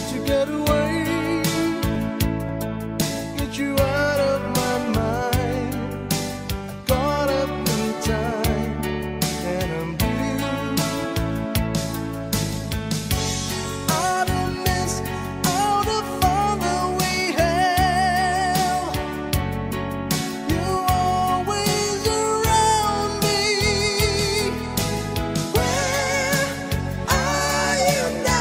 let you get away, get you out of my mind. I caught up in time and I'm blue. I don't miss all the fun that we had. You're always around me. Where are you now?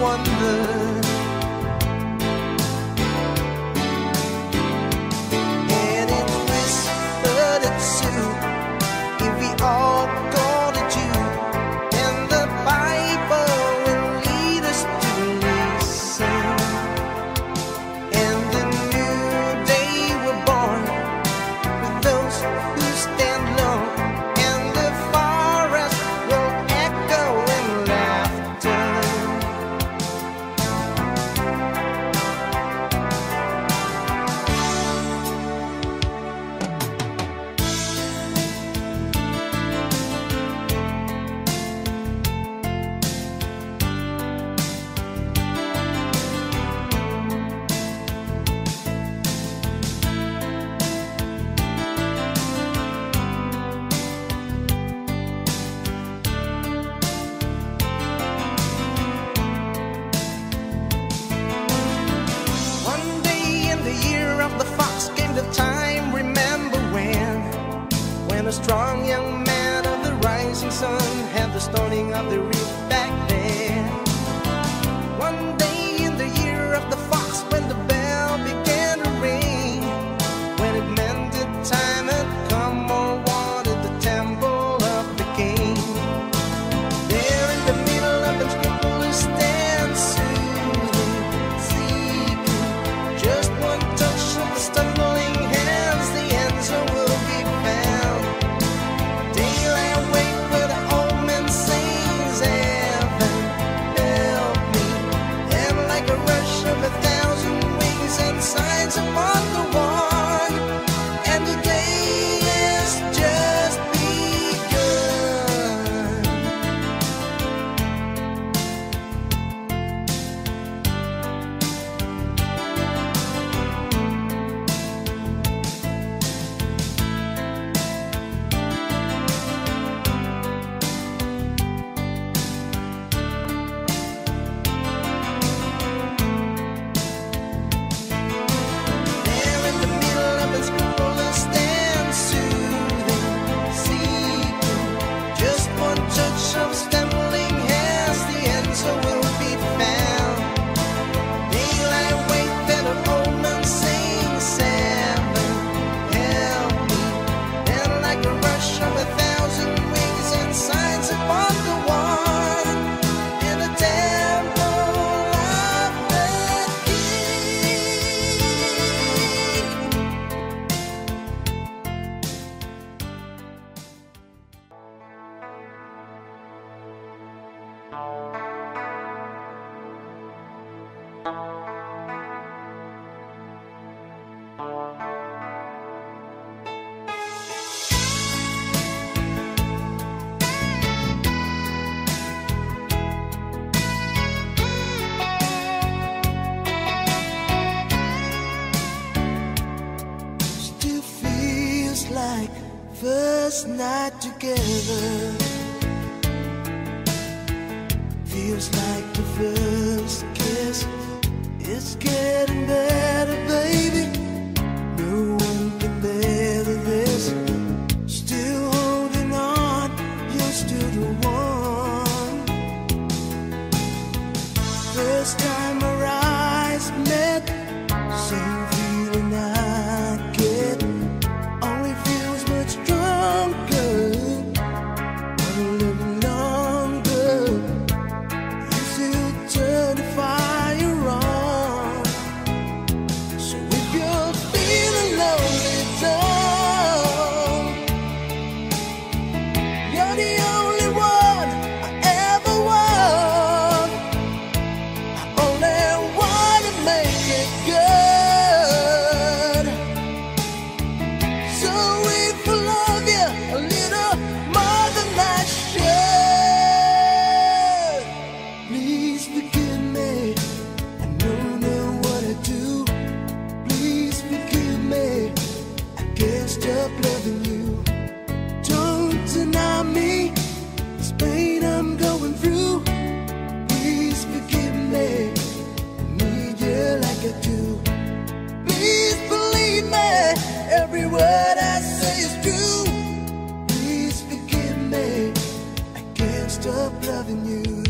wonder. A strong young man of the rising sun had the stoning of the reef back then. One day in the year of the fox, when the bell began to ring, when it meant the time had come, or wanted the temple of the king. There in the middle of the temple stands soothing, seeking just one touch of the stumbling hands. The answer will be found. Still feels like first night together. Feels like the first kiss. It's getting better, baby. No one can bear this. Still holding on, you're still the one. First time our eyes met, same feeling I get. Only feels much stronger. Stop loving you.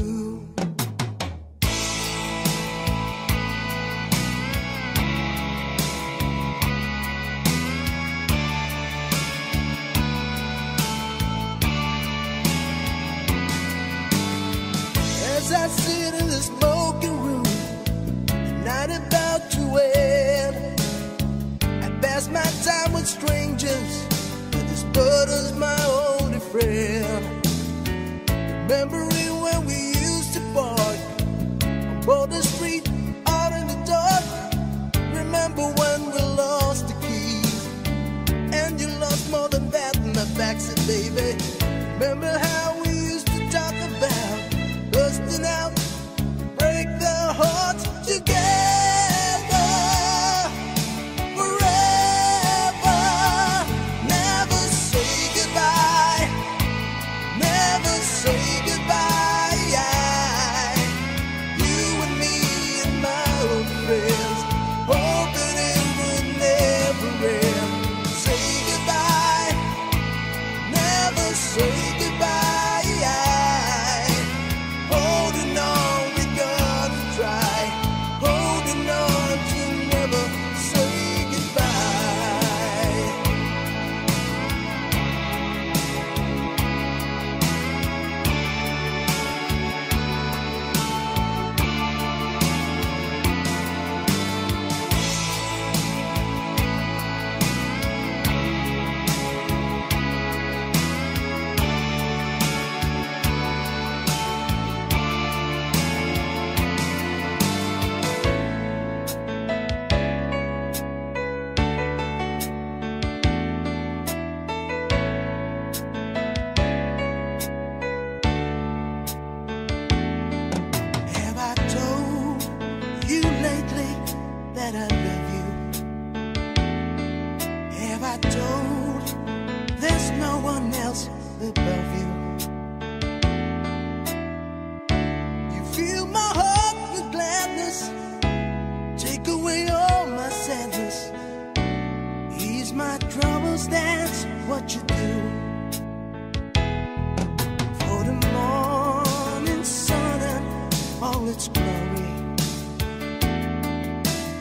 all its glory.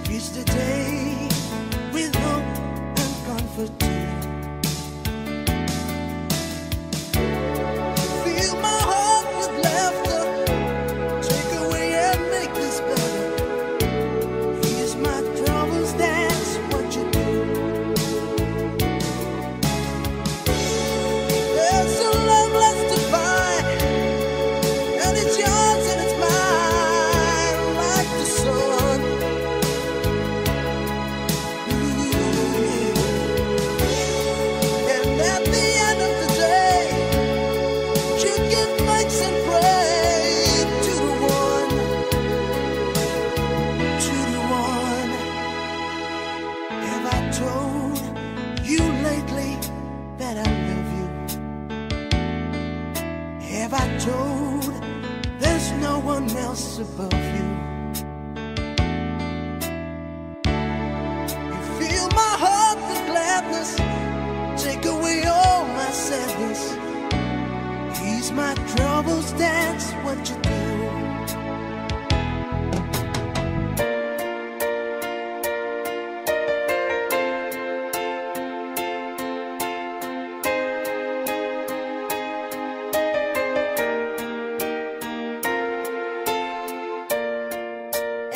Reach the day with hope and comfort too. Fill my heart with laughter, take away and make this better. Ease my troubles, that's what you do. There's a love left to find, and it's yours and it's mine, like the sun. And at the end of the day, you give thanks and pray to the one. Have I told you lately that I love you? Have I told there's no one else above you? You fill my heart with gladness, take away all my sadness. Ease my troubles, that's what you do.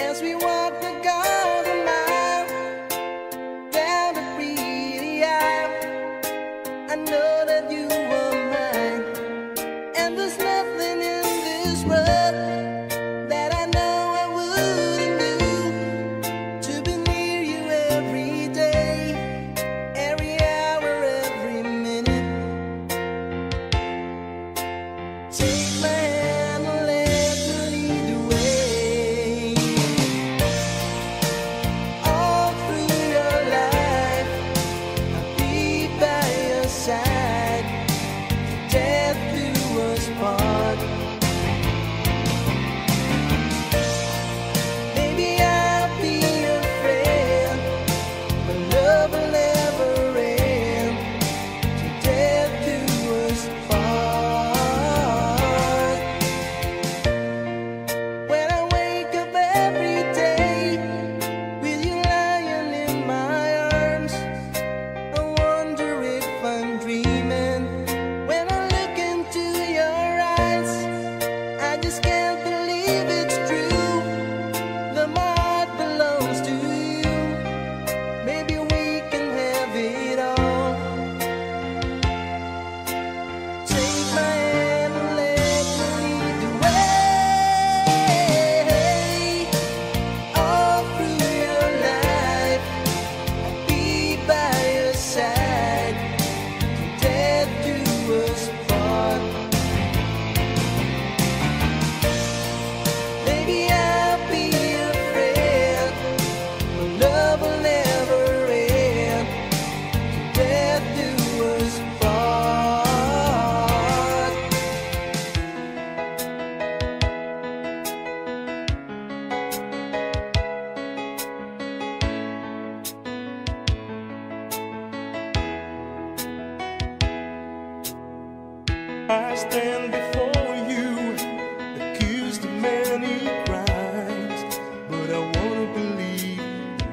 As we walk the golden mile down the pretty aisle, I know that you are mine, and there's nothing in this world that I know I wouldn't do to be near you every day, every hour, every minute. Take my hand and let me lead the way. All through your life, I'll be by your side, till death do us part. Baby, I'll be your friend, but love will never end, till death do us part. When I wake up every day with you lying in my arms, I wonder if I'm dreaming. When I look into your eyes, I just can't believe it's true. The heart belongs to you. Maybe we can have it all. Take my hand and let me lead the way. All through your life, I'll be by your side, till death do us part. Baby, I'll be your friend, but love will never end, till death do us part. I stand before you, accused of many crimes, but I wanna believe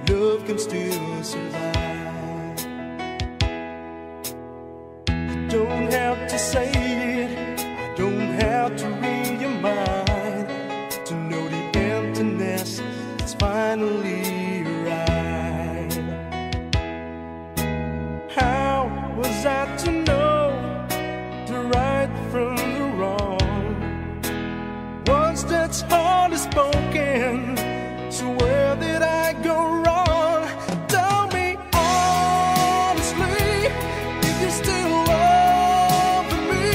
that love can still survive. You don't have to say it, I don't have to read your mind, to know the emptiness that's finally arrived. How was I to know from the wrong? Words that's hardly spoken, so where did I go wrong? Tell me honestly if you're still loving me.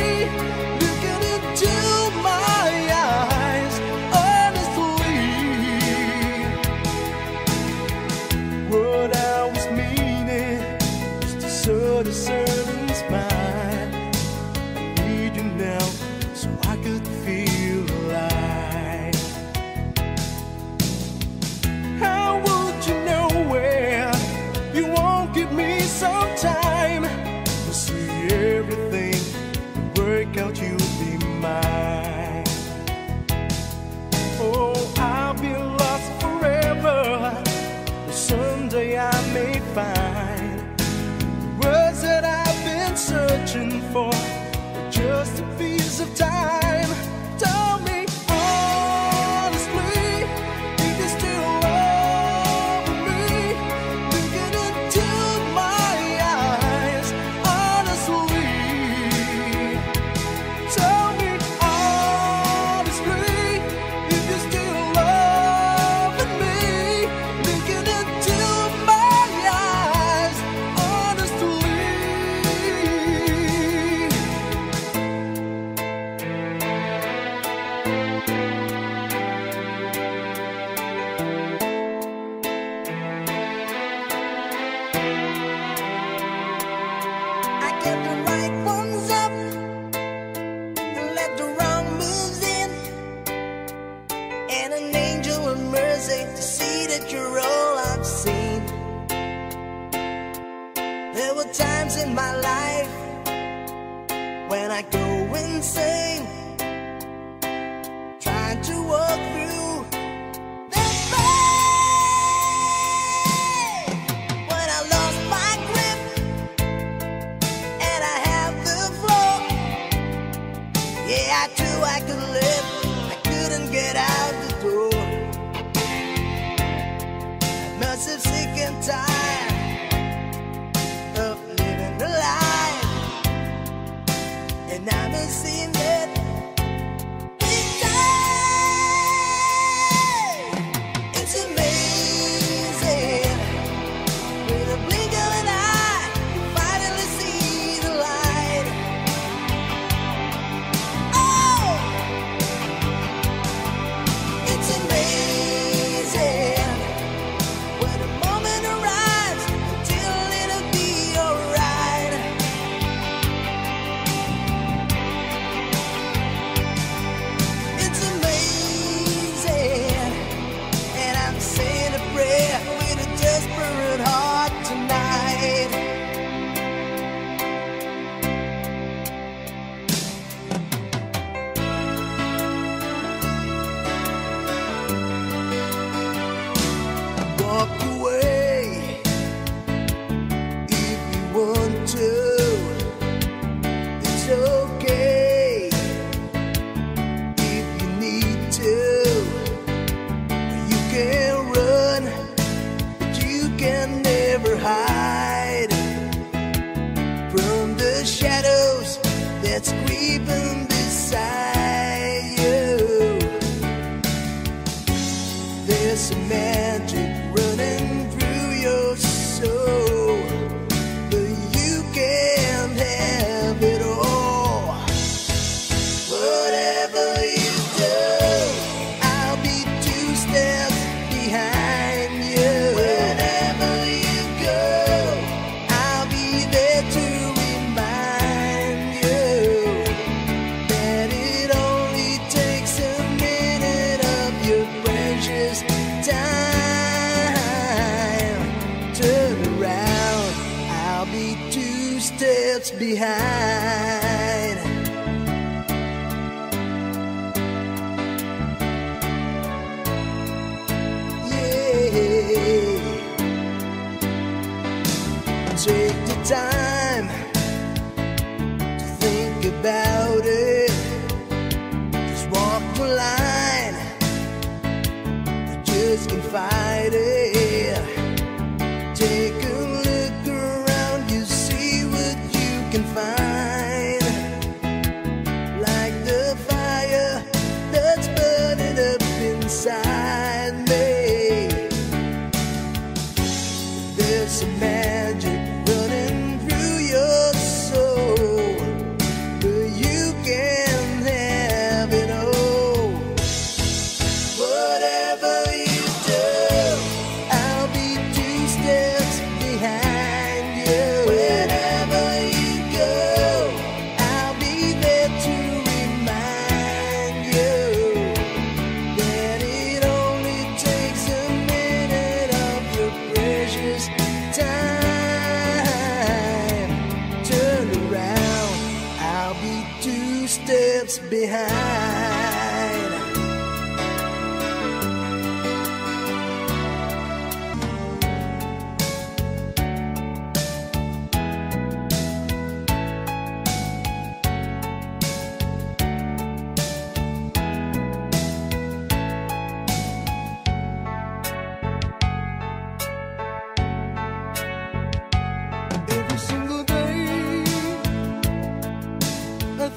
Looking into my eyes honestly, and an angel of mercy to see that you're all I've seen. There were times in my life when I go insane, trying to walk through the pain. When I lost my grip and I had the flow, yeah, I too I could live. I couldn't get out the door. I must have sick and tired of living a life, and I've been seeing it.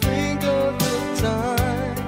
Think of the time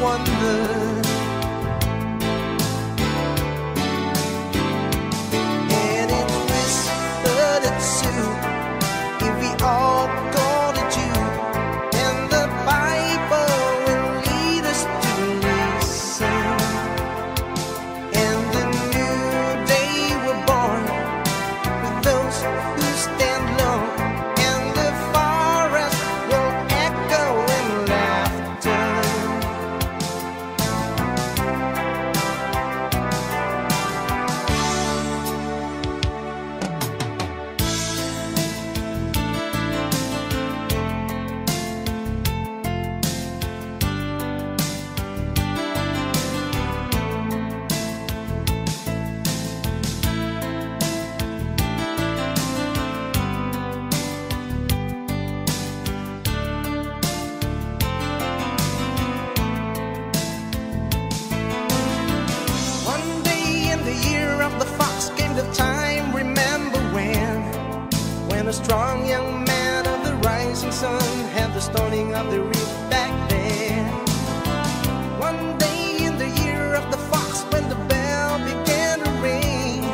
wonder. And it's whispered it's true, if we all go to Jew, and the Bible will lead us to listen. And the new day we're born, with those who stand alone, and the forest will echo in laughter. A strong young man of the rising sun had the stoning of the reef back then. One day in the year of the fox, when the bell began to ring,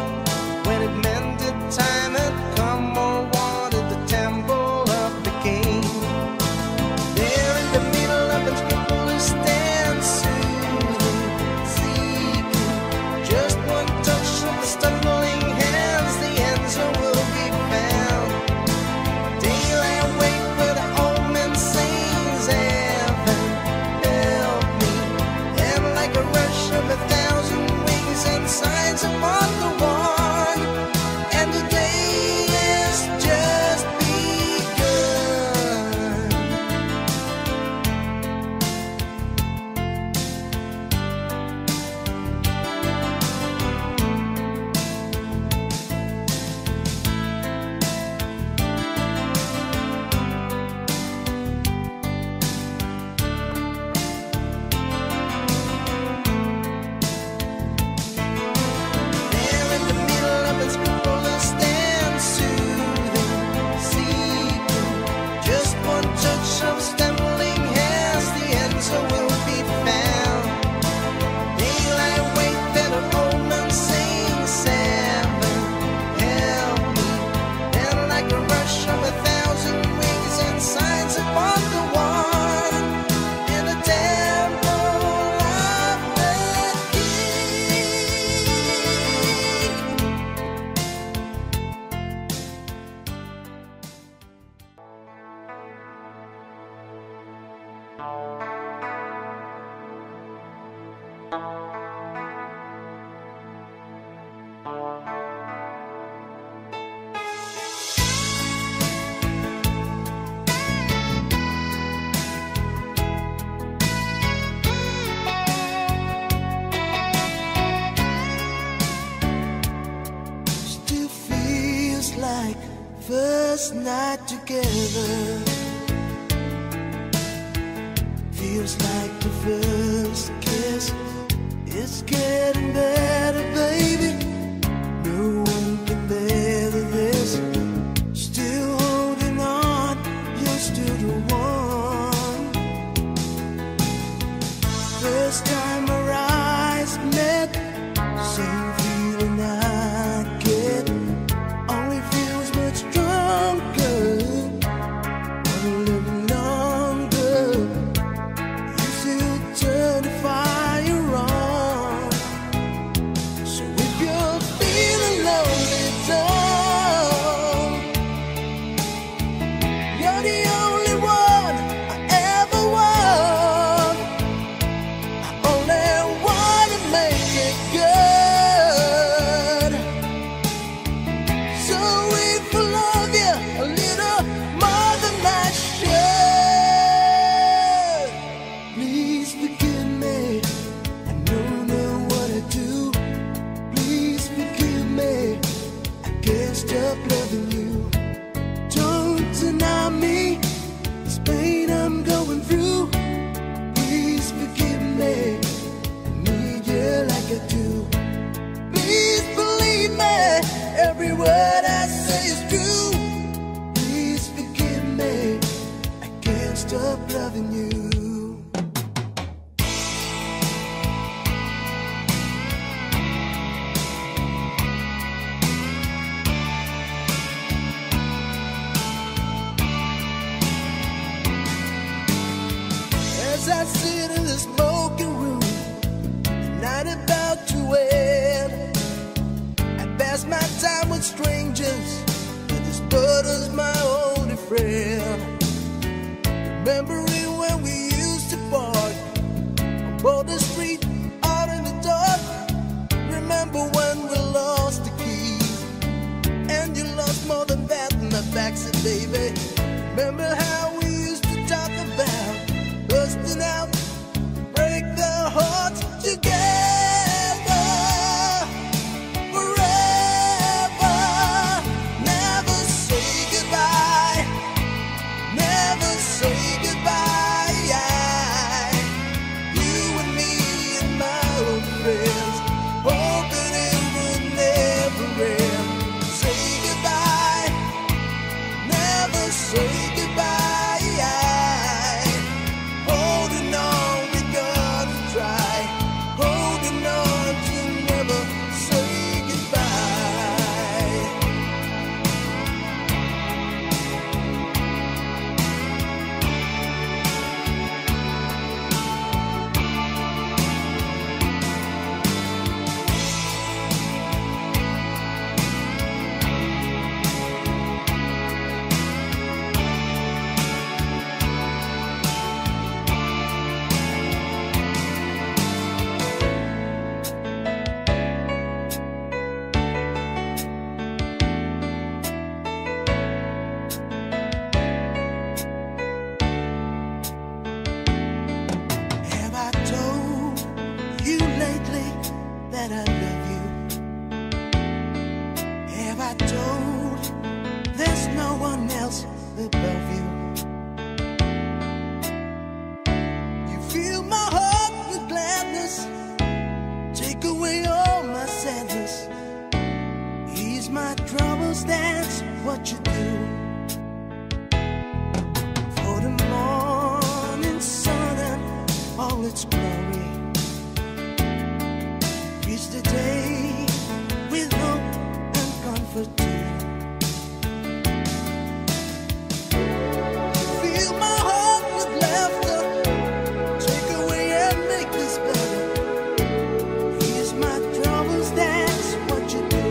when it meant the time had come, or wanted the temple of the king. There in the middle of the people who stand soothing, seeking just one touch of the stumbling hands, the answer will be found. Signs upon the wall, and the day has just first night together. Feels like the first kiss. It's getting better, baby. No one can bear this. Still holding on, you're still the one. First time our eyes met, same feeling I get. Only feels much stronger, a little longer. You still turn the fire on. So if you're feeling lonely, don't. You're the only one I ever want. I only want to make it good. Loving you. as I sit in the smoking room, the night about to end. I pass my time with strangers, but this butter's my only friend. Remembering when we used to park on Boulder Street, out in the dark. Remember when we lost the keys, and you lost more than that in the backseat, baby. Remember how we used to talk about busting out, break the heart together forever. Never say goodbye, never say goodbye. You and me and my old friends, hoping it would never end. Say goodbye, never say goodbye. I love you. Have I told there's no one else above you? You fill my heart with gladness, take away all my sadness, ease my troubles, that's what you do. For the morning sun and all its glory, reach the day with hope and comfort too. Fill my heart with laughter, take away and make this better. Here's my troubles, that's what you do.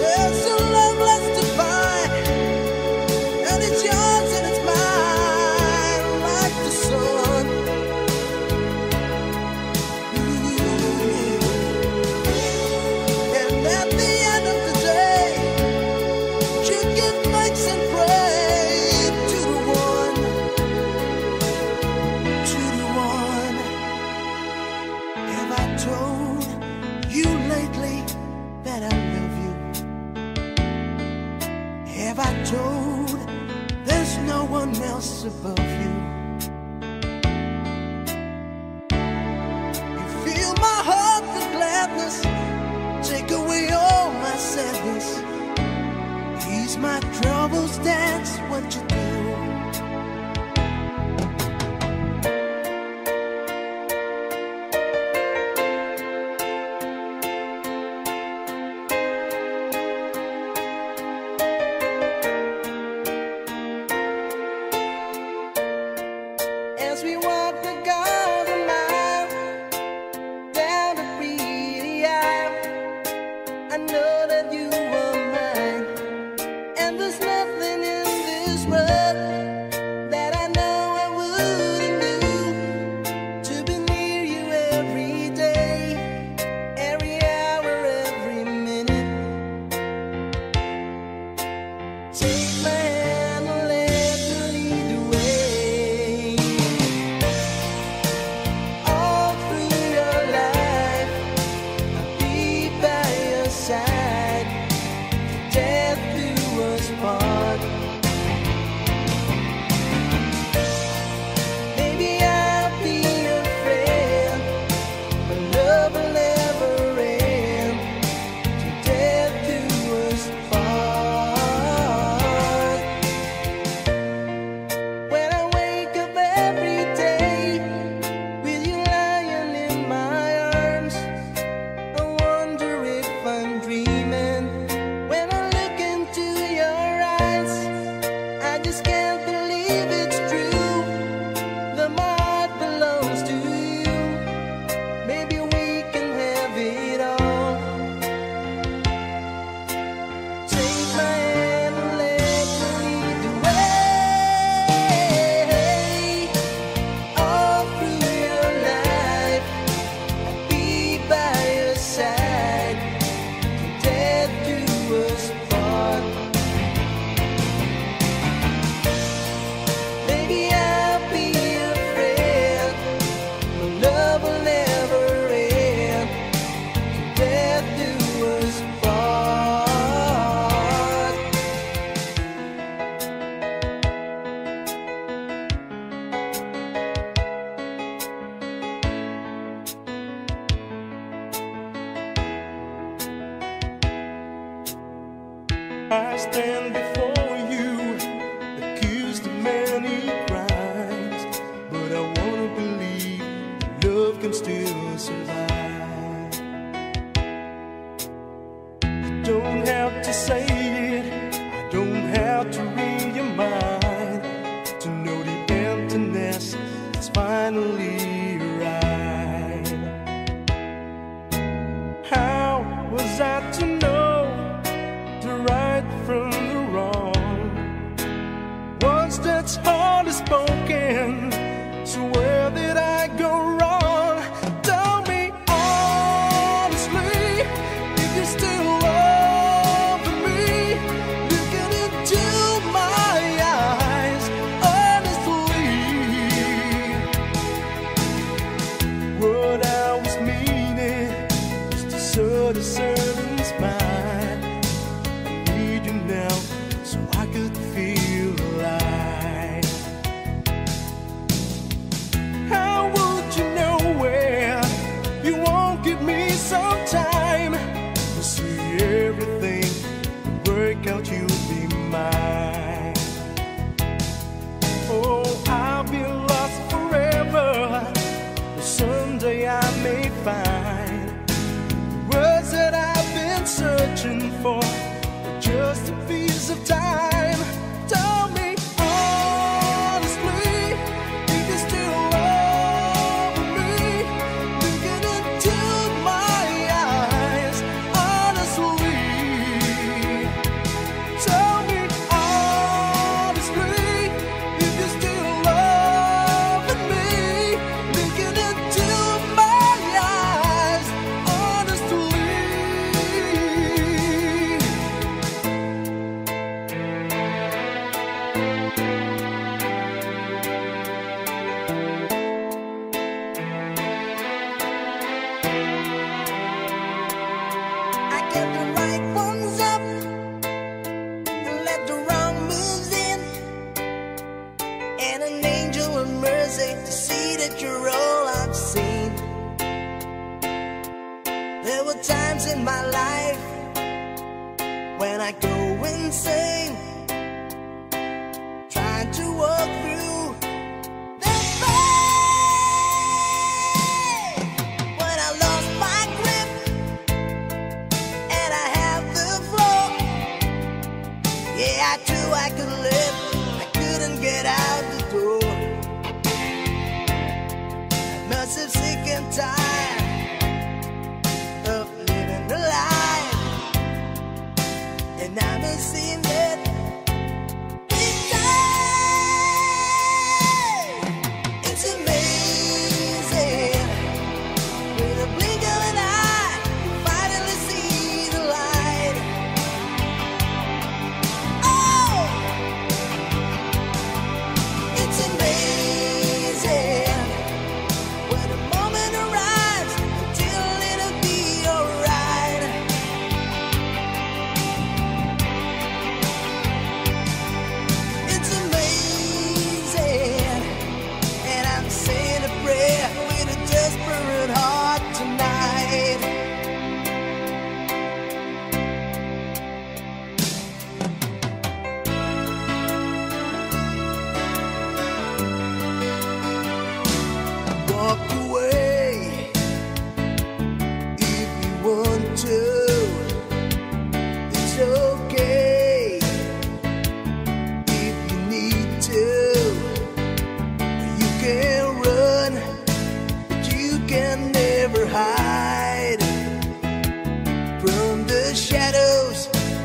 There's a love left to find, and it's yours and it's mine, like the sun. That I love you. Have I told there's no one else above you? You fill my heart with gladness, take away all my sadness, ease my troubles, that's what you do. As we walk the garden mile, down the pretty aisle, I know that you are mine, and there's nothing in this world that I know I wouldn't do, to be near you every day, every hour, every minute. Take my hand, I just can't believe stand before you, accused of many crimes, but I wanna believe that love can still survive. You don't have to say it, I don't have to read your mind, to know the emptiness is finally right. How was I to know from the wrong? Words that's hardly spoken, so where did I go wrong? Tell me honestly, if you're still loving me, looking into my eyes honestly. What I was meaning was to sort of serve smile. Sometime we'll see everything work out, you'll be mine. Oh, I'll be lost forever, but someday I may find the words that I've been searching for, just a piece of time. Tell me to see that you're all I've seen. There were times in my life when I go insane, trying to walk through the pain. When I lost my grip and I had the flow, yeah, I knew I could live, I couldn't get out the door. I'm sick and tired of living the life, and I may seem that it's time. It's amazing, with a blink of an eye, you finally see the light. Oh, it's amazing.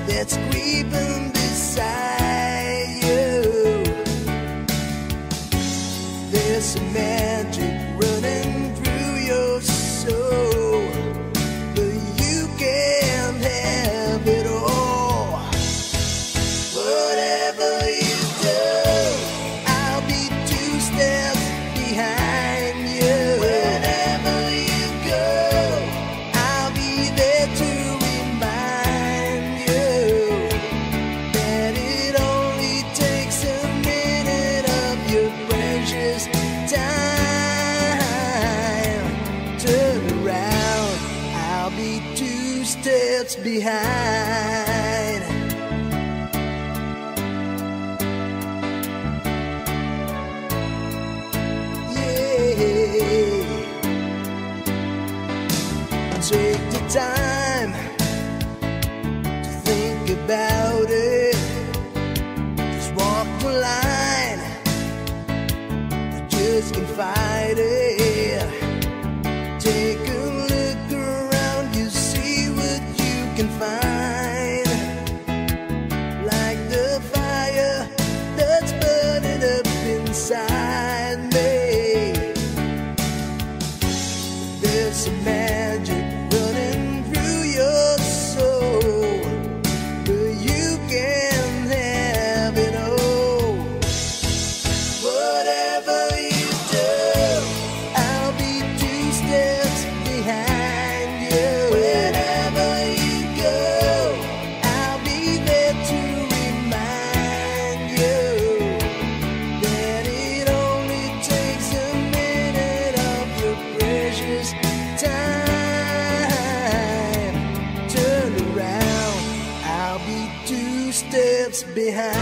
It's creeping beside you. There's a magic running through your soul, but you can't have it all. Whatever you do, I'll be 2 steps behind you. Wherever you go, I'll be there to behind. time to think about it. Just walk the line, I just can't fight it. Take a look around, you see what you can find. Like the fire that's burning up inside me, there's some magic running through your soul, but you can have it all. Whatever you do, I'll be 2 steps behind you. Wherever you go, I'll be there to remind you that it only takes a minute of your precious time. I'll be 2 steps behind.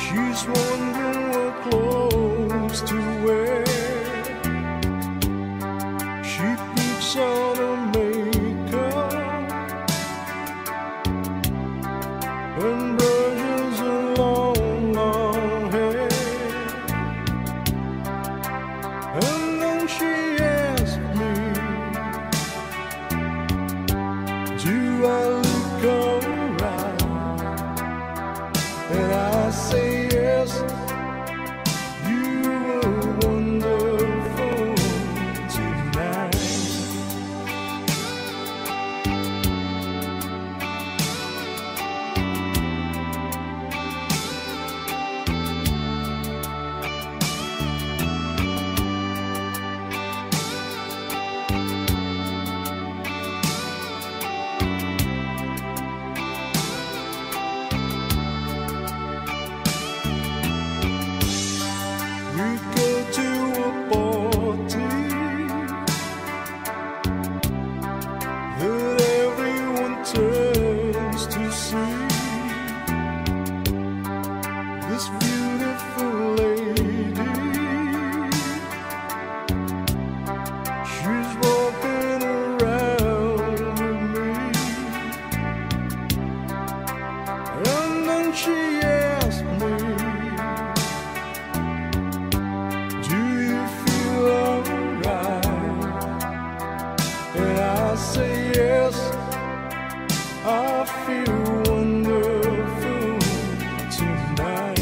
She's wondering what clothes to wear. She puts on her makeup and brushes her long hair. And then she asked me, do I look alright? And I say, this beautiful lady. She's walking around with me, and then she asked me, do you feel alright? And I say yes, I feel wonderful tonight.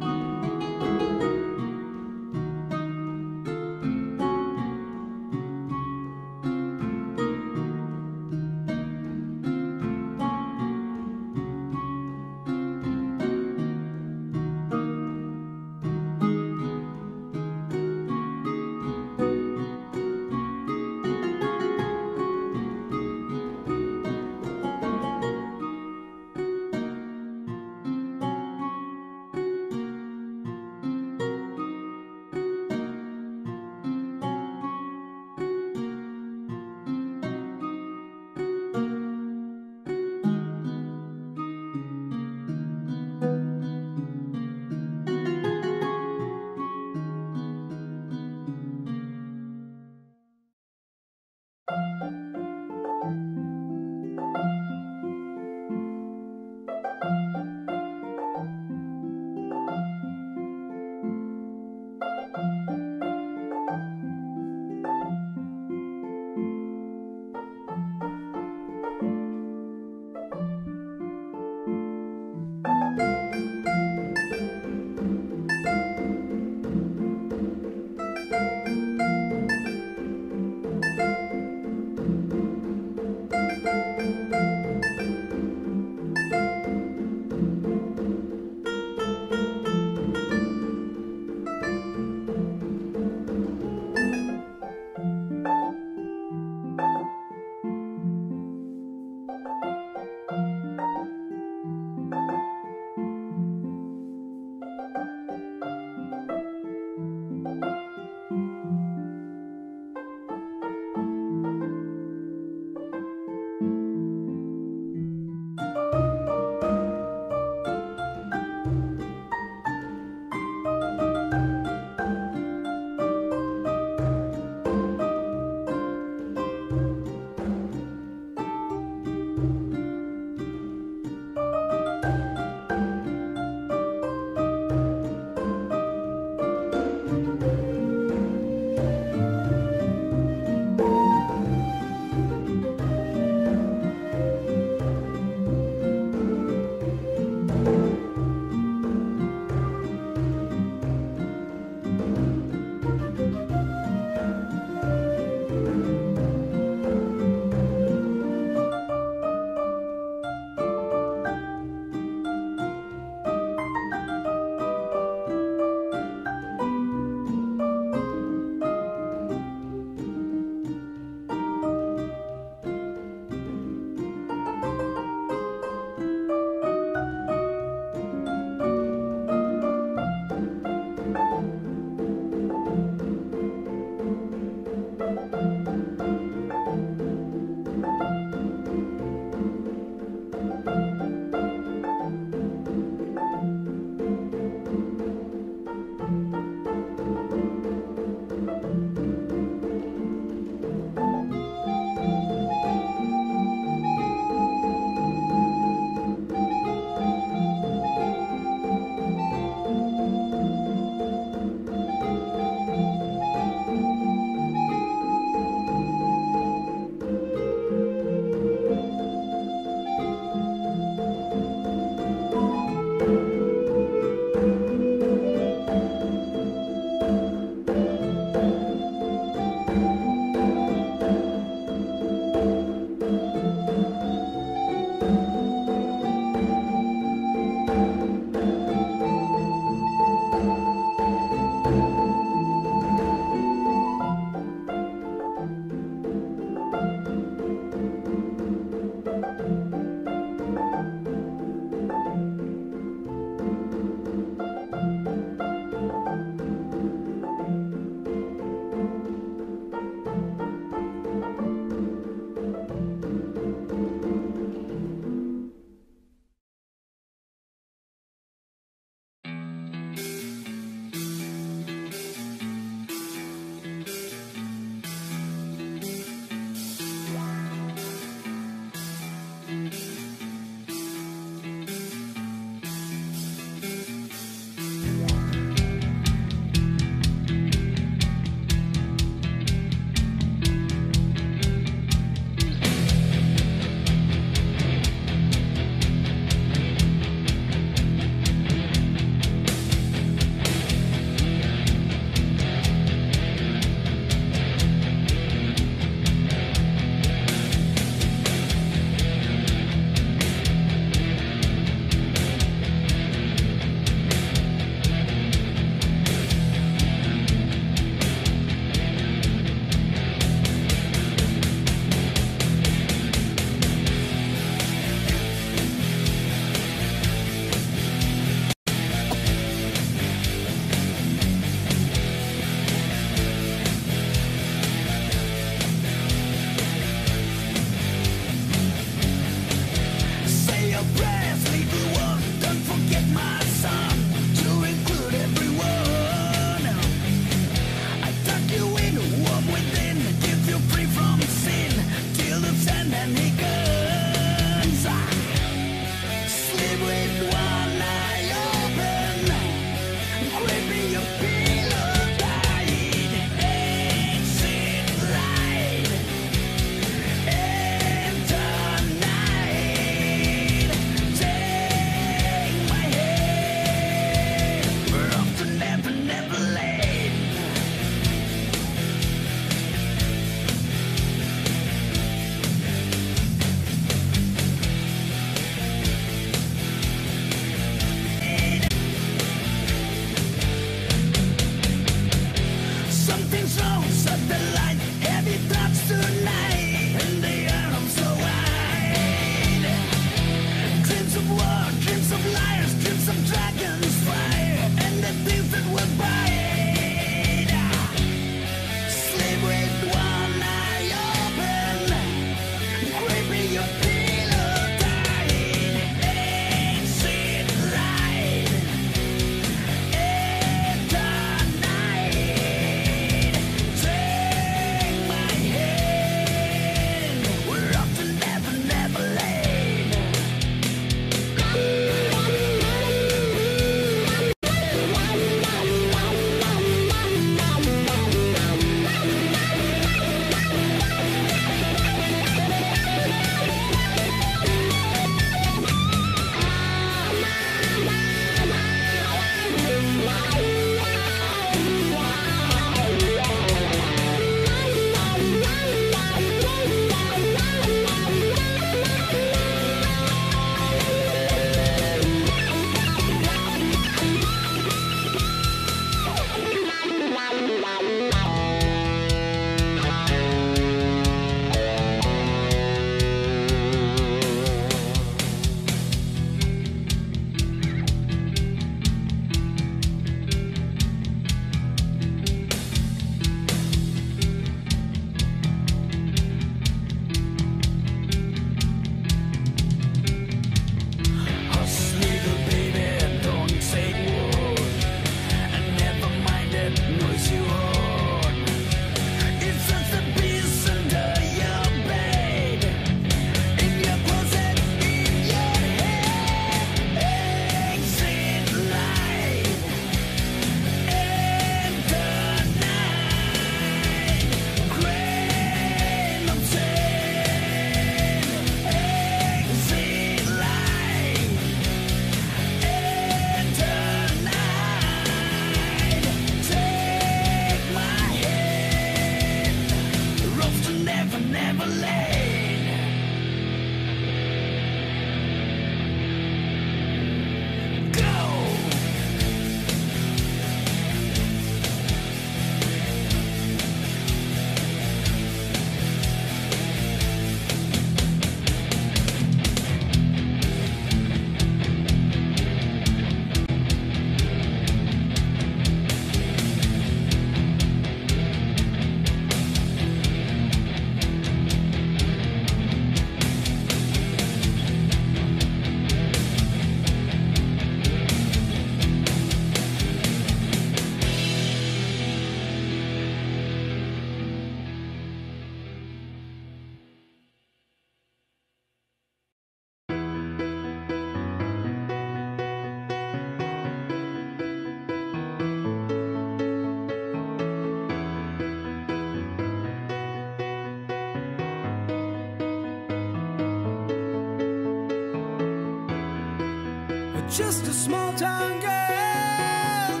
just a small town girl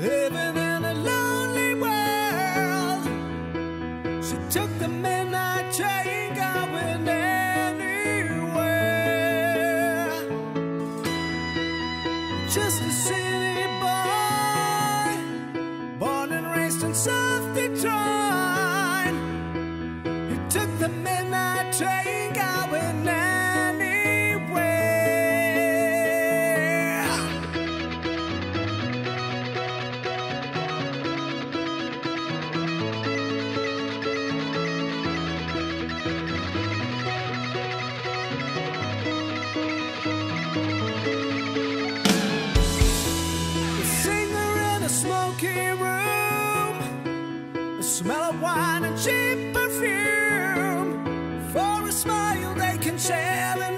living in a lonely world. She took the midnight train going anywhere. Just a city boy, born and raised in South Detroit. He took the midnight train going anywhere. Smell of wine and cheap perfume. For a smile they can share.